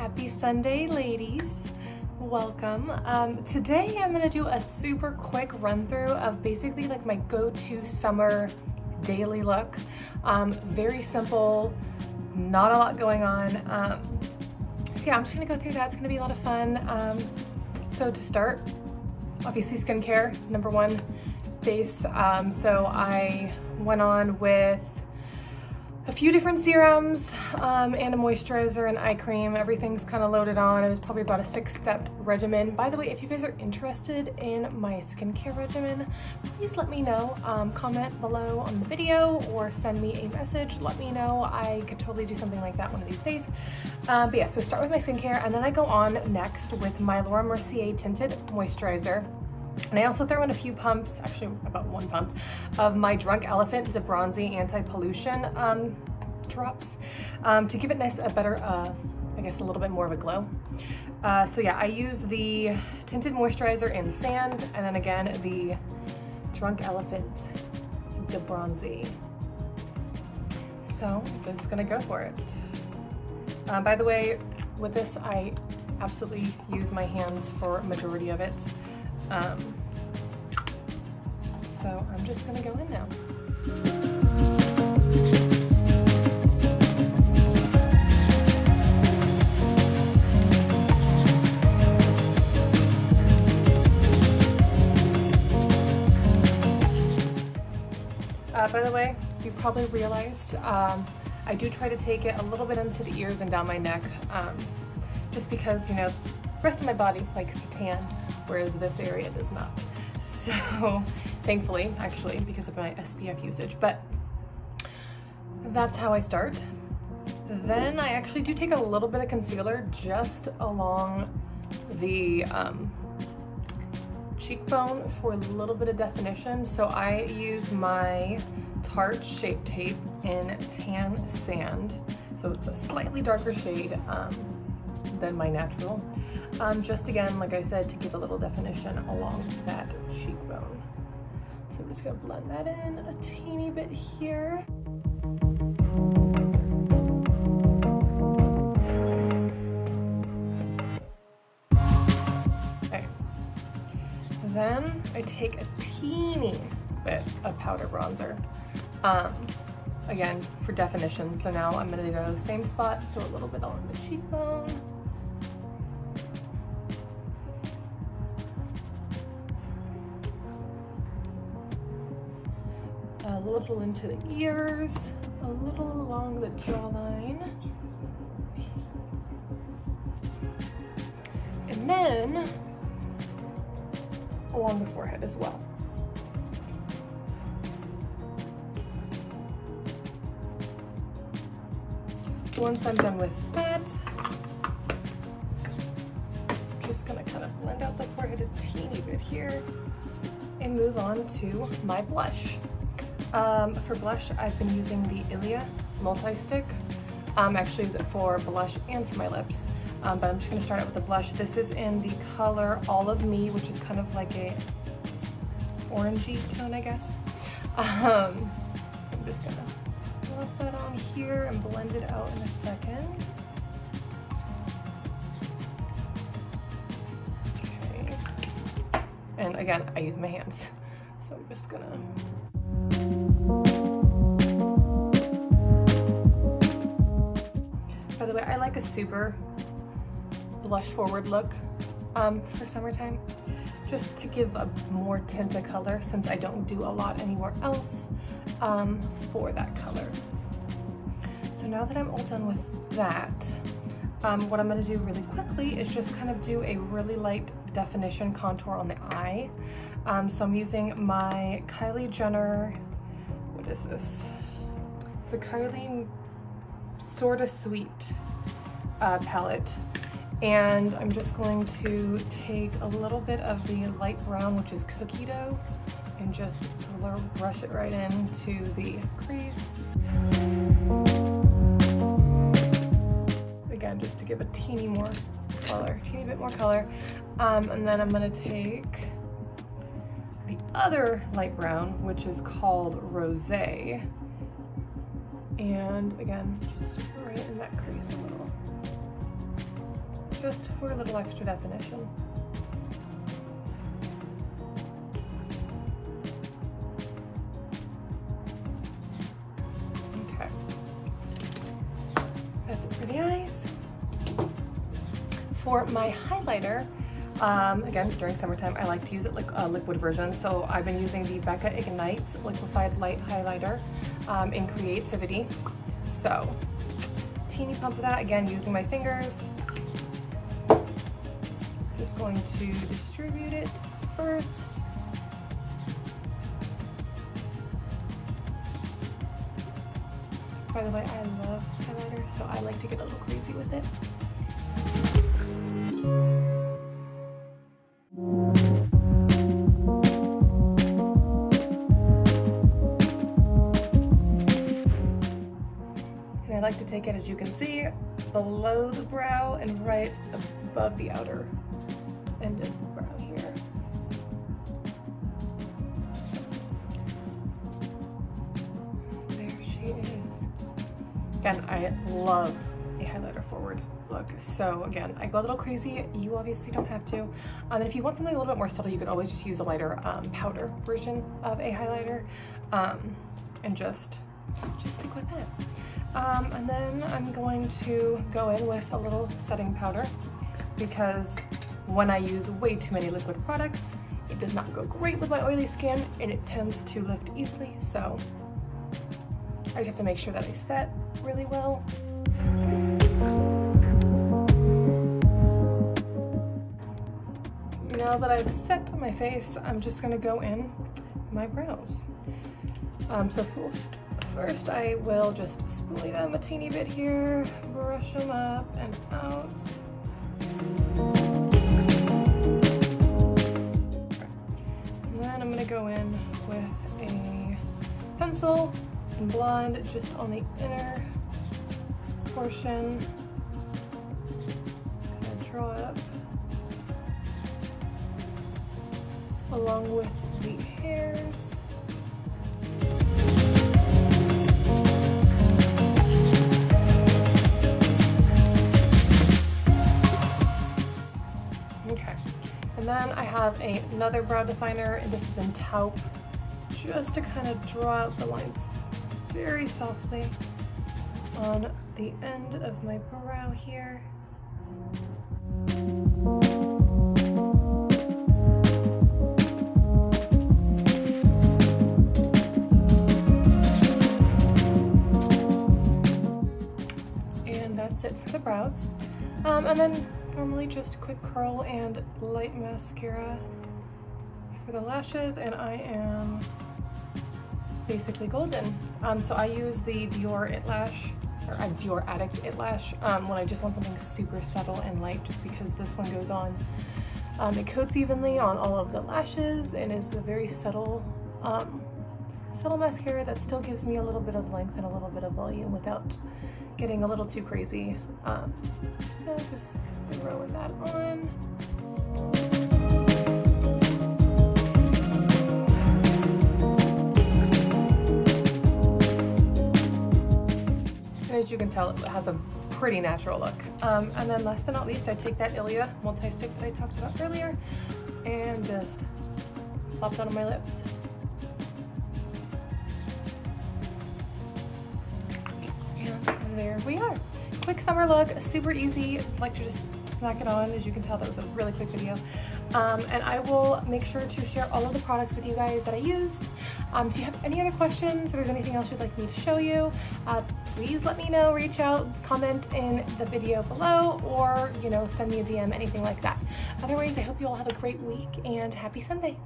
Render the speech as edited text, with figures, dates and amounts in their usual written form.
Happy Sunday, ladies. Welcome. Today I'm gonna do a super quick run through of basically like my go-to summer daily look. Very simple, not a lot going on. So yeah, I'm just gonna go through that. It's gonna be a lot of fun. So to start, obviously skincare, number one, base. So I went on with a few different serums and a moisturizer and eye cream. Everything's kind of loaded on. It was probably about a 6-step regimen. By the way, if you guys are interested in my skincare regimen, please let me know. Comment below on the video or send me a message. Let me know. I could totally do something like that one of these days. But yeah, so start with my skincare and then I go on next with my Laura Mercier Tinted Moisturizer. And I also throw in a few pumps, actually about one pump, of my Drunk Elephant D-Bronzi Anti-Pollution drops to give it a better, I guess a little bit more of a glow. So yeah, I use the Tinted Moisturizer in Sand, and then again, the Drunk Elephant D-Bronzi. So I'm just gonna go for it. By the way, with this, I absolutely use my hands for a majority of it. So I'm just gonna go in now. By the way, you probably realized, I do try to take it a little bit into the ears and down my neck, just because, you know, the rest of my body likes to tan, whereas this area does not. So thankfully, actually, because of my SPF usage, but that's how I start. Then I actually do take a little bit of concealer just along the cheekbone for a little bit of definition. So I use my Tarte Shape Tape in Tan Sand. So it's a slightly darker shade than my natural. Just again, like I said, to give a little definition along that cheekbone. So I'm just gonna blend that in a teeny bit here. Okay. Then I take a teeny bit of powder bronzer. Again, for definition. So now I'm gonna go same spot, so a little bit on the cheekbone. A little into the ears, a little along the jawline. And then along the forehead as well. Once I'm done with that, I'm just gonna kind of blend out the forehead a teeny bit here and move on to my blush. For blush, I've been using the Ilia Multi-Stick. I actually use it for blush and for my lips, but I'm just going to start out with the blush. This is in the color All of Me, which is kind of like a orangey tone, I guess. So I'm just going to let that on here and blend it out in a second. Okay. And again, I use my hands, so I'm just going to... By the way, I like a super blush forward look for summertime, just to give a more tint of color since I don't do a lot anywhere else for that color. So now that I'm all done with that, what I'm gonna do really quickly is just kind of do a really light definition contour on the eye. So I'm using my Kylie Jenner, what is this? It's a Kylie Sorta Sweet palette. And I'm just going to take a little bit of the light brown, which is cookie dough, and just brush it right into the crease. Again, just to give a teeny more color, teeny bit more color. And then I'm gonna take the other light brown, which is called Rosé. And again, just right in that crease a little. just for a little extra definition. Okay, that's it for the eyes. For my highlighter, again, during summertime, I like to use it like a liquid version, so I've been using the Becca Ignite Liquefied Light Highlighter in Creativity. So, teeny pump of that, again, using my fingers. Just going to distribute it first. By the way, I love highlighter, so I like to get a little crazy with it. And I like to take it, as you can see, below the brow and right above the outer end of the brow here. There she is. Again, I love a highlighter forward look. So again, I go a little crazy. You obviously don't have to. And if you want something a little bit more subtle, you could always just use a lighter powder version of a highlighter and just stick with that. And then I'm going to go in with a little setting powder, because when I use way too many liquid products, it does not go great with my oily skin and it tends to lift easily. So I just have to make sure that I set really well. Now that I've set my face, I'm just going to go in my brows. So first I will just spoolie them a teeny bit here, brush them up and out. And then I'm going to go in with a pencil and blonde just on the inner portion. Kind of draw it up along with the hairs. Okay, and then I have another brow definer, and this is in Taupe, just to kind of draw out the lines very softly on the end of my brow here. It for the brows, and then normally just a quick curl and light mascara for the lashes, and I am basically golden. So I use the Dior Addict It Lash when I just want something super subtle and light, just because this one goes on, it coats evenly on all of the lashes and is a very subtle mascara that still gives me a little bit of length and a little bit of volume without getting a little too crazy. So just throwing that on. And as you can tell, it has a pretty natural look. And then last but not least, I take that Ilia Multi-Stick that I talked about earlier and just plop that on my lips. There we are. Quick summer look, super easy. I'd like to just smack it on. As you can tell, that was a really quick video. And I will make sure to share all of the products with you guys that I used. If you have any other questions, or there's anything else you'd like me to show you, please let me know, reach out, comment in the video below, or, you know, send me a DM, anything like that. Otherwise, I hope you all have a great week and happy Sunday.